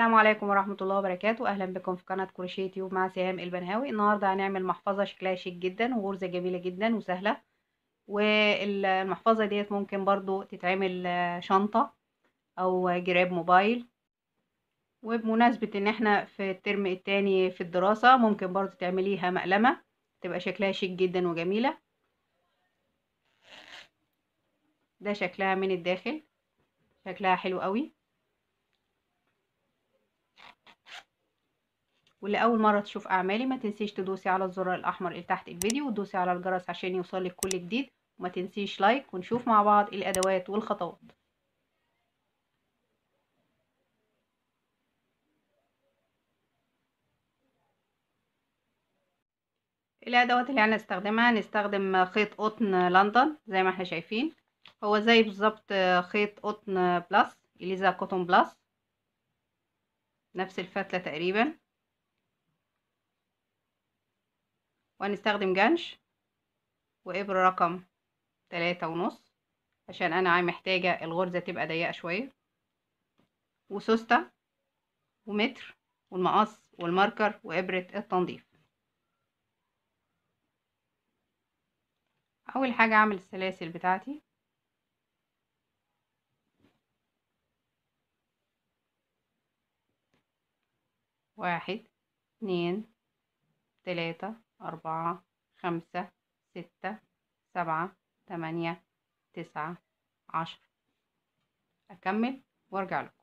السلام عليكم ورحمه الله وبركاته. اهلا بكم في قناه كروشيه يوتيوب مع سهام البنهاوي. النهارده هنعمل محفظه شكلها شيك جدا وغرزه جميله جدا وسهله، والمحفظه ديت ممكن برضو تتعمل شنطه او جراب موبايل. وبمناسبه ان احنا في الترم الثاني في الدراسه، ممكن برضو تعمليها مقلمه تبقى شكلها شيك جدا وجميله. ده شكلها من الداخل، شكلها حلو قوي. واللي اول مره تشوف اعمالي ما تنسيش تدوسي على الزر الاحمر اللي تحت الفيديو وتدوسي على الجرس عشان يوصلك كل جديد، وما تنسيش لايك، ونشوف مع بعض الادوات والخطوات. الادوات اللي هنستخدمها، هنستخدم خيط قطن لندن زي ما احنا شايفين، هو زي بالظبط خيط قطن بلس اليزا كوتون بلس، نفس الفتله تقريبا. وهنستخدم جنش وإبرة رقم 3.5 عشان أنا محتاجة الغرزة تبقى ضيقة شوية، وسوستة ومتر والمقص والماركر وإبرة التنظيف. أول حاجة أعمل السلاسل بتاعتي، واحد اتنين تلاتة أربعة خمسة ستة سبعة تمانية تسعة عشر. أكمل وأرجع لكم.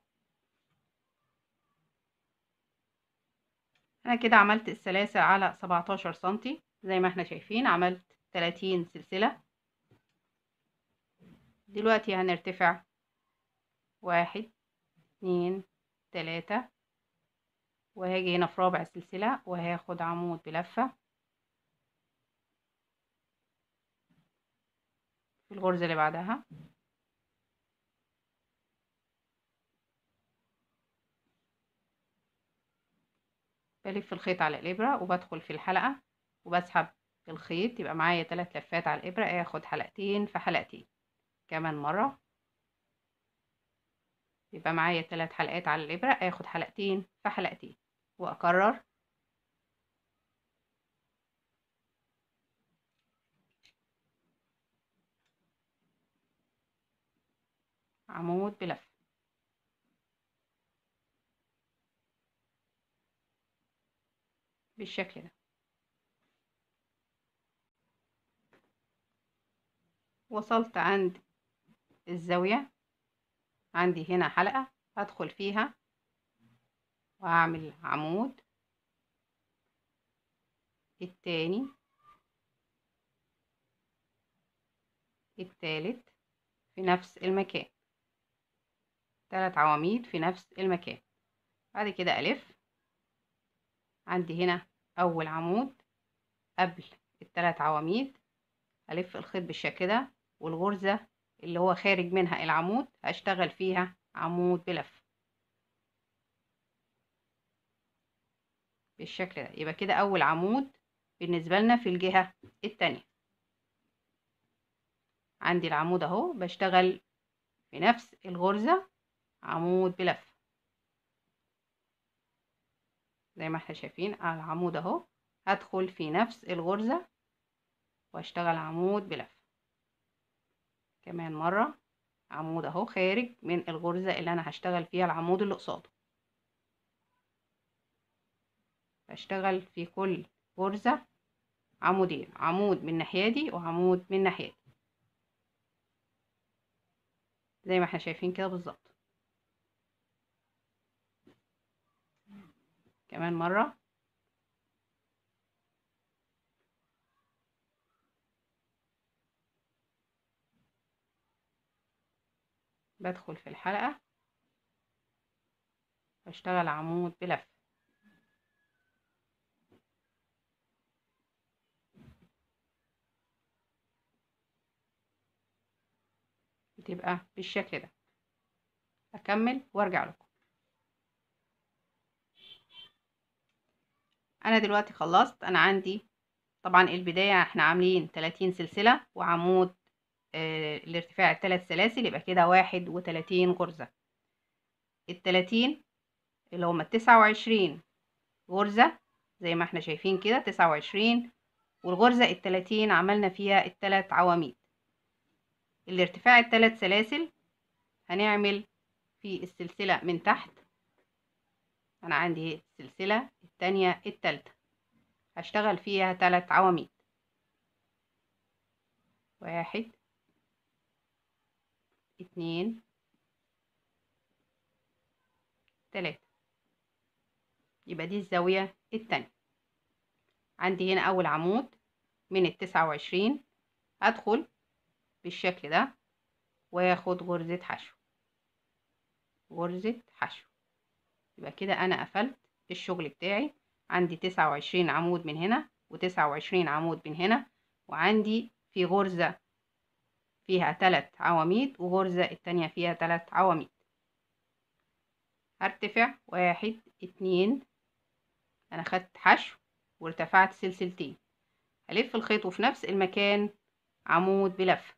أنا كده عملت السلاسل على 17 سنتي زي ما احنا شايفين، عملت 30 سلسلة. دلوقتي هنرتفع واحد اتنين تلاتة، وهاجي هنا في رابع سلسلة وهاخد عمود بلفة في الغرزة اللي بعدها، بلف الخيط على الإبرة وبدخل في الحلقة وبسحب الخيط، يبقى معايا 3 لفات على الإبرة، اخد حلقتين في حلقتين كمان مرة، يبقى معايا 3 حلقات على الإبرة، اخد حلقتين في حلقتين وأكرر. عمود بلف، بالشكل ده. وصلت عند الزاوية، عندي هنا حلقة هدخل فيها وهعمل عمود، التاني التالت في نفس المكان، 3 عواميد في نفس المكان. بعد كده ألف، عندي هنا أول عمود قبل ال3 عواميد، ألف الخيط بالشكل ده، والغرزة اللي هو خارج منها العمود هشتغل فيها عمود بلف بالشكل ده. يبقى كده أول عمود بالنسبة لنا في الجهة التانية، عندي العمود أهو، بشتغل في نفس الغرزة عمود بلف زي ما احنا شايفين، العمود اهو، هدخل في نفس الغرزة واشتغل عمود بلف كمان مرة، عمود اهو خارج من الغرزة اللي انا هشتغل فيها العمود اللي قصاده، بشتغل في كل غرزة عمودين، عمود من الناحية دي وعمود من الناحية دي زي ما احنا شايفين كده بالظبط كمان مرة. بدخل في الحلقة واشتغل عمود بلف، بتبقى بالشكل ده. اكمل وارجع لكم. انا دلوقتي خلصت، انا عندي طبعا البداية احنا عاملين 30 سلسلة وعمود الارتفاع 3 سلاسل، يبقى كده 31 غرزة. ال30 اللي هما 29 غرزة زي ما احنا شايفين كده 29، والغرزة 30 عملنا فيها 3 عواميد. الارتفاع 3 سلاسل هنعمل في السلسلة من تحت، انا عندي السلسلة التانية التالتة هشتغل فيها 3 عواميد، 1 2 3، يبقى دي الزاوية التانية. عندي هنا اول عمود من 29 هدخل بالشكل ده واخد غرزة حشو، غرزة حشو، يبقى كده انا قفلت الشغل بتاعي. عندي 29 عمود من هنا و29 عمود من هنا، وعندي في غرزة فيها 3 عواميد وغرزة التانية فيها 3 عواميد. هرتفع 1 2، انا خدت حشو وارتفعت سلسلتين، هلف الخيط وفي نفس المكان عمود بلفة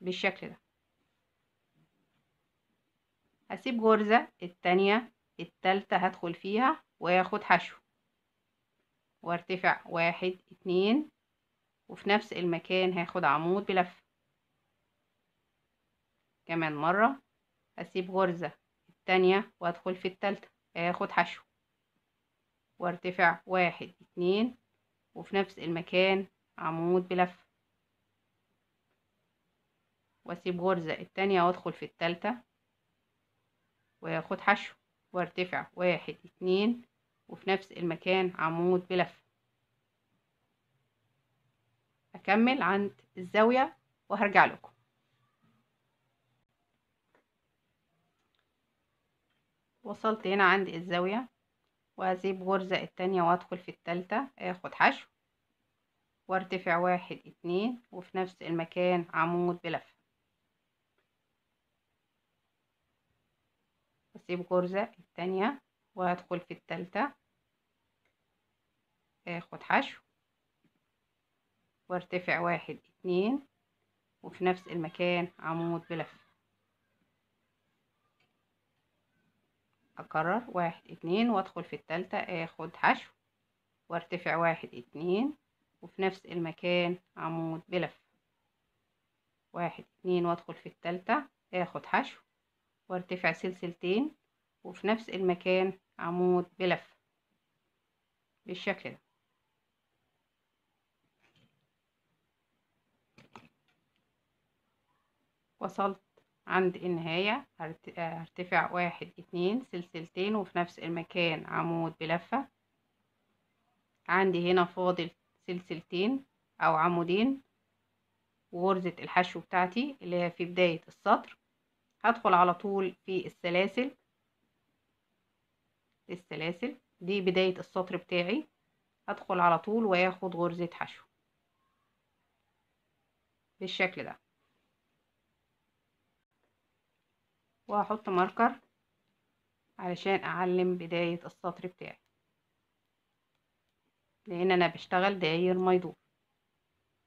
بالشكل ده، هسيب غرزة التانية التالتة هدخل فيها واخد حشو وارتفع 1 2، وفي نفس المكان هاخد عمود بلفة كمان مرة، هسيب غرزة التانية وادخل في التالتة اخد حشو وارتفع 1 2، وفي نفس المكان عمود بلفة، واسيب غرزة التانية وادخل في التالتة واخد حشو وارتفع 1 2، وفي نفس المكان عمود بلفة. اكمل عند الزاوية وهرجع لكم. وصلت هنا عند الزاوية واسيب غرزة التانية وادخل في التالتة اخد حشو وارتفع 1 2، وفي نفس المكان عمود بلفة، واسيب غرزة التانية وادخل في التالتة اخد حشو وارتفع 1 2، وفي نفس المكان عمود بلفة. اكرر 1 2 وادخل في التالتة اخد حشو وارتفع 1 2، وفي نفس المكان عمود بلفة، 1 2 وادخل في التالتة اخد حشو وارتفع سلسلتين، وفي نفس المكان عمود بلفة بالشكل ده. وصلت عند النهاية هرتفع 1 2 سلسلتين، وفي نفس المكان عمود بلفة. عندي هنا فاضل سلسلتين او عمودين وغرزة الحشو بتاعتي اللي هي في بداية السطر، هدخل على طول في السلاسل دي بداية السطر بتاعي، هدخل على طول واخد غرزة حشو بالشكل ده، وهحط ماركر علشان اعلم بداية السطر بتاعي، لان انا بشتغل داير ميدور.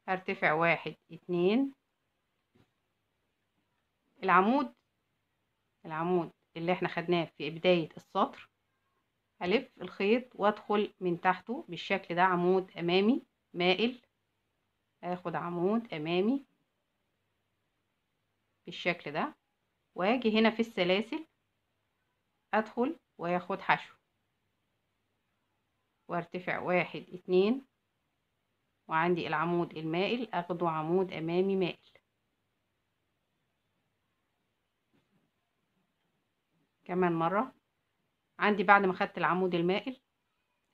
هرتفع 1 2، العمود اللي احنا خدناه في بداية السطر هلف الخيط وادخل من تحته بالشكل ده، عمود امامي مائل، هاخد عمود امامي بالشكل ده، واجي هنا في السلاسل ادخل واخد حشو وارتفع 1 2، وعندي العمود المائل اخده عمود امامي مائل كمان مرة. عندي بعد ما خدت العمود المائل،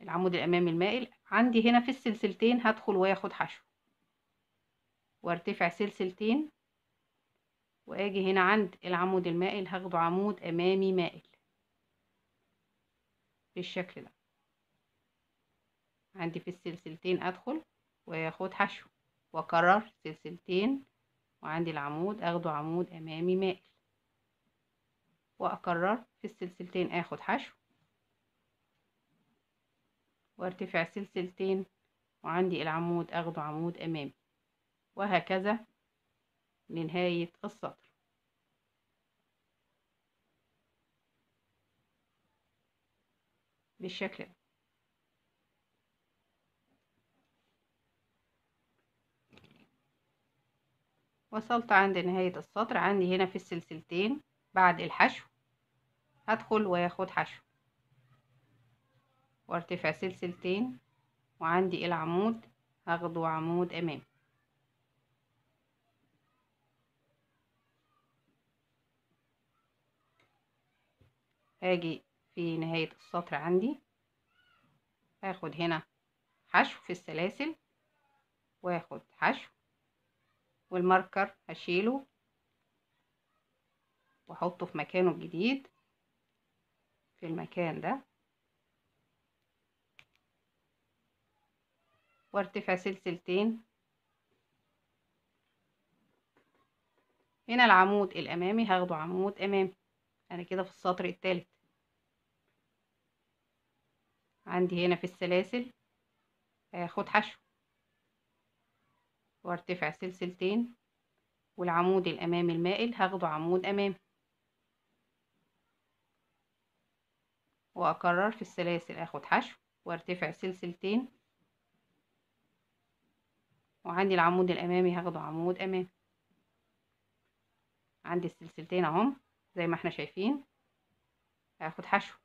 العمود الامامي المائل، عندي هنا في السلسلتين هدخل واخد حشو وارتفع سلسلتين، واجي هنا عند العمود المائل هاخده عمود امامي مائل بالشكل ده، عندي في السلسلتين ادخل واخد حشو واكرر سلسلتين، وعندي العمود اخده عمود امامي مائل، واكرر في السلسلتين اخد حشو وارتفع سلسلتين، وعندي العمود اخده عمود امامي، وهكذا لنهاية السطر. بالشكل ده. وصلت عند نهاية السطر عندي هنا في السلسلتين. بعد الحشو هدخل واخد حشو وارتفع سلسلتين، وعندي العمود هاخده عمود امام. هاجي في نهاية السطر عندي هاخد هنا حشو في السلاسل واخد حشو، والماركر هشيله واحطه في مكانه الجديد في المكان ده، وارتفع سلسلتين. هنا العمود الامامي هاخده عمود امامي. انا كده في السطر الثالث عندي هنا في السلاسل هاخد حشو وارتفع سلسلتين، والعمود الامامي المائل هاخده عمود امامي، واكرر في السلاسل اخد حشو وارتفع سلسلتين، وعندي العمود الامامي هاخده عمود امامي. عندي السلسلتين اهم زي ما احنا شايفين، هاخد حشو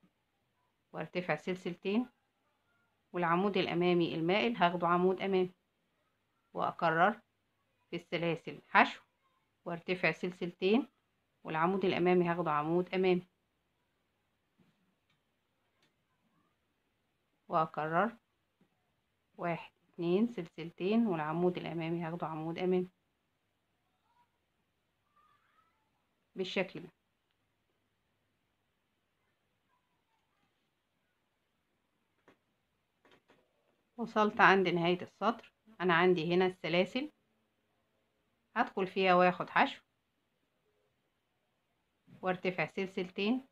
وارتفع سلسلتين، والعمود الامامي المائل هاخده عمود امامي، واكرر في السلاسل حشو وارتفع سلسلتين، والعمود الامامي هاخده عمود امامي، واكرر واحد اتنين سلسلتين، والعمود الامامي هاخده عمود امامي بالشكل ده. وصلت عند نهاية السطر. انا عندي هنا السلاسل هدخل فيها واخد حشو وارتفع سلسلتين،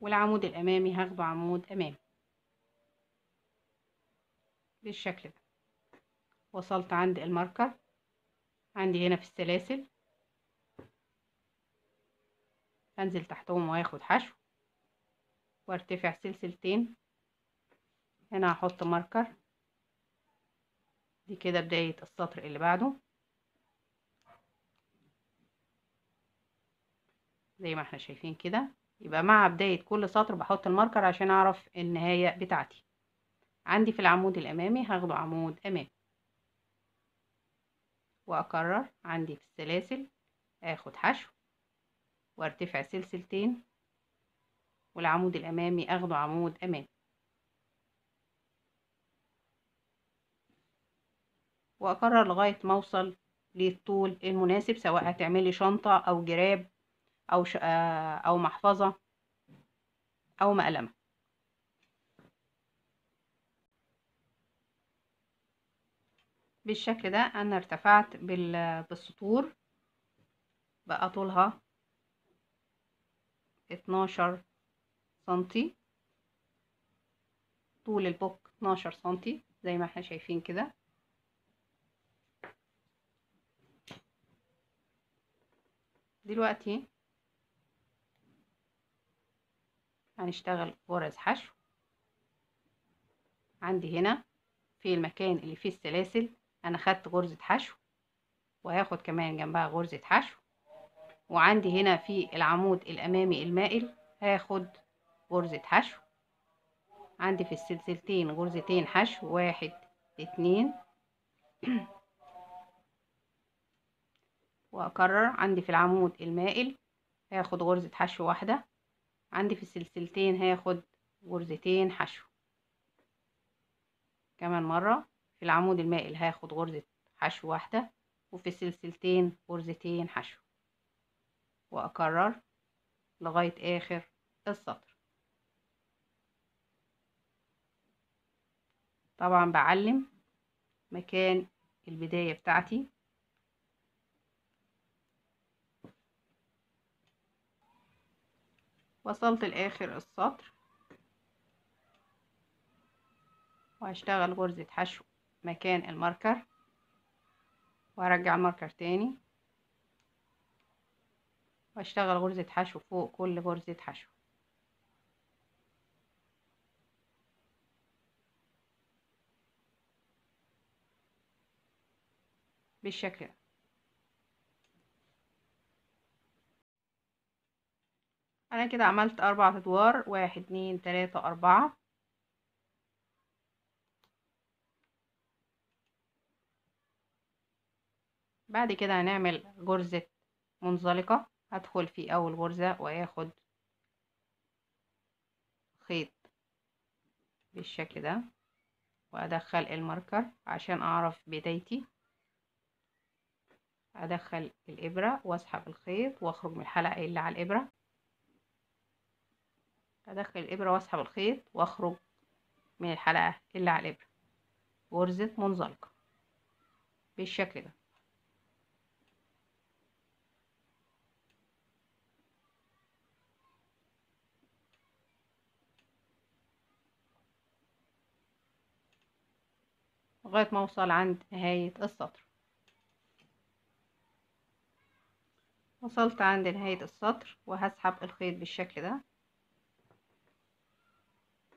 والعمود الامامي هاخده عمود امامي بالشكل ده. وصلت عند الماركر عندي هنا في السلاسل هنزل تحتهم واخد حشو وارتفع سلسلتين. هنا هحط ماركر، دي كده بداية السطر اللي بعده زي ما احنا شايفين كده. يبقى مع بداية كل سطر بحط الماركر عشان اعرف النهاية بتاعتي. عندي في العمود الامامي هاخده عمود امامي، واكرر عندي في السلاسل اخد حشو وارتفع سلسلتين، والعمود الامامي اخده عمود امامي، واكرر لغايه ما اوصل للطول المناسب، سواء هتعملي شنطه او جراب او محفظه او مقلمه. بالشكل ده انا ارتفعت بالسطور، بقى طولها 12 سنتي، طول البوك 12 سنتي زي ما احنا شايفين كده. دلوقتي هنشتغل غرز حشو. عندي هنا في المكان اللي فيه السلاسل انا خدت غرزة حشو، وهاخد كمان جنبها غرزة حشو، وعندي هنا في العمود الامامي المائل هاخد غرزة حشو. عندي في السلسلتين غرزتين حشو، واحد اتنين، واكرر عندي في العمود المائل هاخد غرزة حشو واحدة، عندي في السلسلتين هاخد غرزتين حشو، كمان مرة في العمود المائل هاخد غرزة حشو واحدة، وفي السلسلتين غرزتين حشو، واكرر لغاية اخر السطر. طبعا بعلم مكان البداية بتاعتي. وصلت لاخر السطر وهشتغل غرزة حشو مكان الماركر، وهرجع الماركر تاني واشتغل غرزة حشو فوق كل غرزة حشو. بالشكل ده. انا كده عملت 4 ادوار، 1 2 3 4. بعد كده هنعمل غرزة منزلقة، هدخل في اول غرزة واخد خيط بالشكل ده وادخل الماركر عشان اعرف بدايتي، ادخل الابرة واسحب الخيط واخرج من الحلقة اللي على الابرة، ادخل الابرة واسحب الخيط واخرج من الحلقة اللي على الابرة. غرزة منزلقة بالشكل ده. لغاية ما اوصل عند نهاية السطر. وصلت عند نهاية السطر وهسحب الخيط بالشكل ده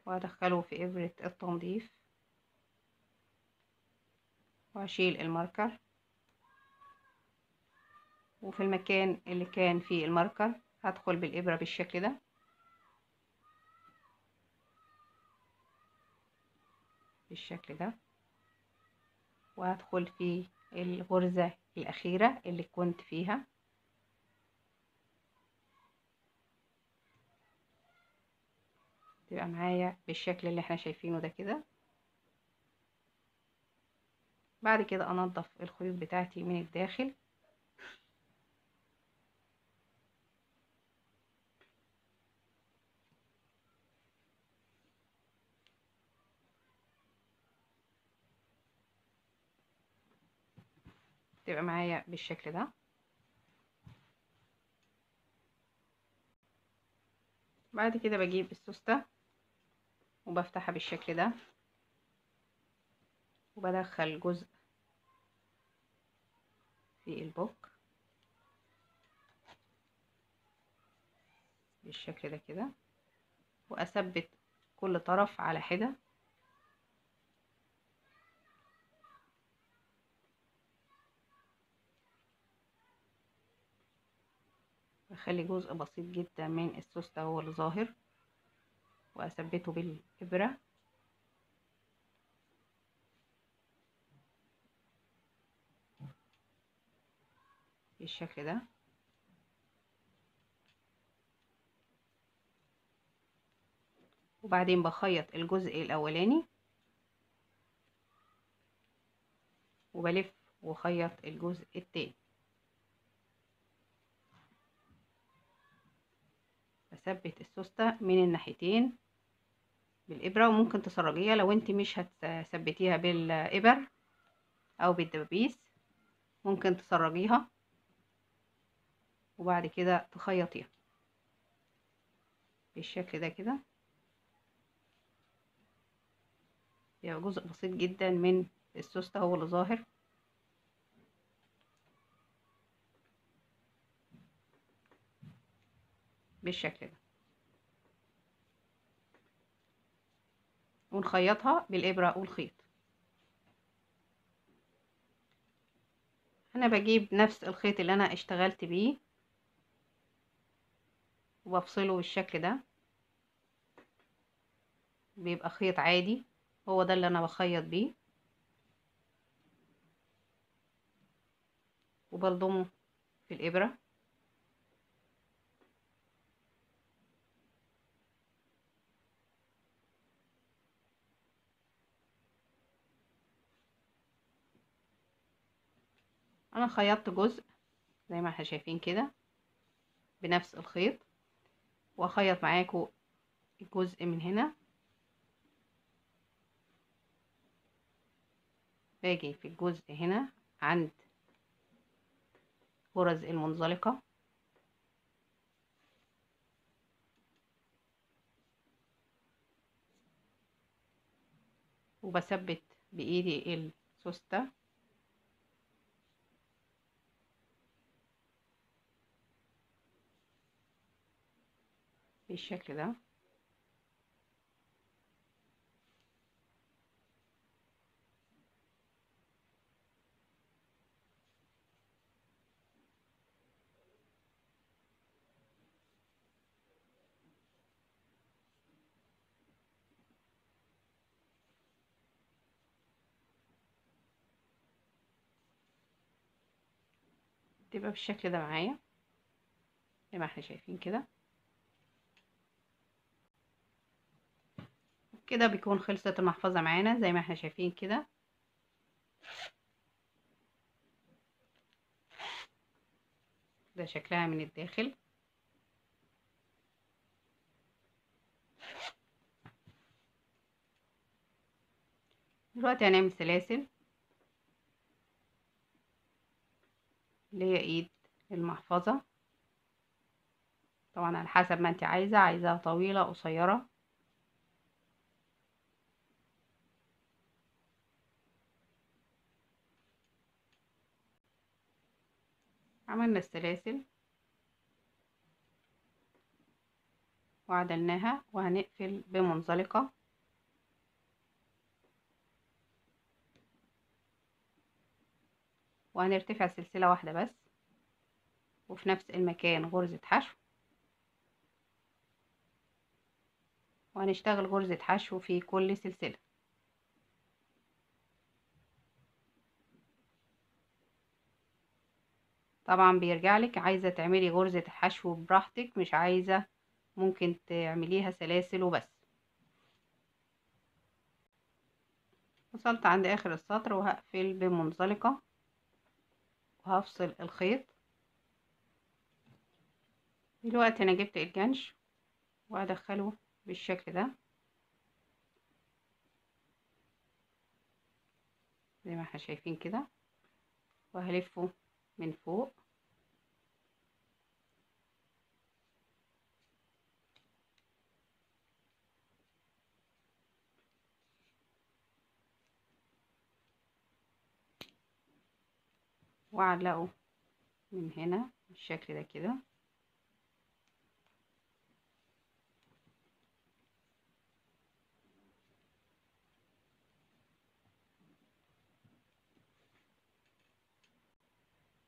وادخله في ابرة التنظيف واشيل الماركر، وفي المكان اللي كان فيه الماركر هدخل بالابرة بالشكل ده بالشكل ده، وهدخل في الغرزة الأخيرة اللي كنت فيها تبقى معايا بالشكل اللي احنا شايفينه ده كده. بعد كده انضف الخيوط بتاعتي من الداخل، تبقى معايا بالشكل ده. بعد كده بجيب السوستة وبفتحها بالشكل ده وبدخل جزء في البوك بالشكل ده كده، وأثبت كل طرف على حدة واخلي جزء بسيط جدا من السوستة هو اللي ظاهر، واثبته بالابره بالشكل ده. وبعدين بخيط الجزء الاولاني وبلف وخيط الجزء التاني، بثبت السوستة من الناحيتين بالابره، وممكن تسرجيها لو انت مش هتثبتيها بالابر او بالدبابيس ممكن تسرجيها وبعد كده تخيطيها بالشكل ده كده. يبقى جزء بسيط جدا من السوستة هو اللي ظاهر. بالشكل ده ونخيطها بالابره والخيط. انا بجيب نفس الخيط اللي انا اشتغلت بيه وبفصله بالشكل ده، بيبقى خيط عادي هو ده اللي انا بخيط بيه، وبلضمه في الابره انا خيطت جزء زي ما احنا شايفين كده بنفس الخيط، واخيط معاكم الجزء من هنا، باجي في الجزء هنا عند غرز المنزلقة وبثبت بايدي السوستة بالشكل ده، تبقى بالشكل ده معايا زي ما احنا شايفين كده. كده بيكون خلصت المحفظة معانا زي ما احنا شايفين كده. ده شكلها من الداخل. دلوقتي هنعمل سلاسل اللي هي ايد المحفظة، طبعا على حسب ما انت عايزاها طويلة قصيرة. عملنا السلاسل وعدلناها وهنقفل بمنزلقة. وهنرتفع سلسلة واحدة بس وفي نفس المكان غرزة حشو، وهنشتغل غرزة حشو في كل سلسلة. طبعا بيرجع لك عايزة تعملي غرزة حشو براحتك، مش عايزة ممكن تعمليها سلاسل وبس. وصلت عند اخر السطر وهقفل بمنزلقة وهفصل الخيط. دلوقتي انا جبت الجنش وهدخله بالشكل ده زي ما احنا شايفين كده، وهلفه من فوق واعلقه من هنا بالشكل ده كده.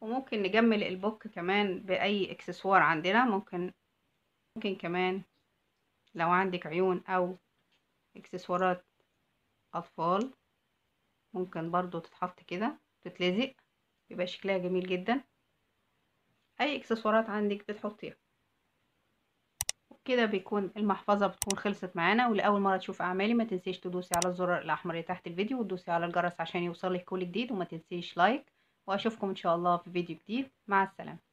وممكن نجمل البوك كمان باي اكسسوار عندنا، ممكن كمان لو عندك عيون او اكسسوارات اطفال ممكن برضو تتحط كده تتلزق، يبقى شكلها جميل جدا. اي اكسسوارات عندك بتحطيها. وكده بيكون المحفظه بتكون خلصت معانا. ولاول مره تشوف اعمالي ما تنسيش تدوسي على الزر الاحمر تحت الفيديو وتدوسي على الجرس عشان يوصلك كل جديد، وما تنسيش لايك، واشوفكم ان شاء الله في فيديو جديد. مع السلامه.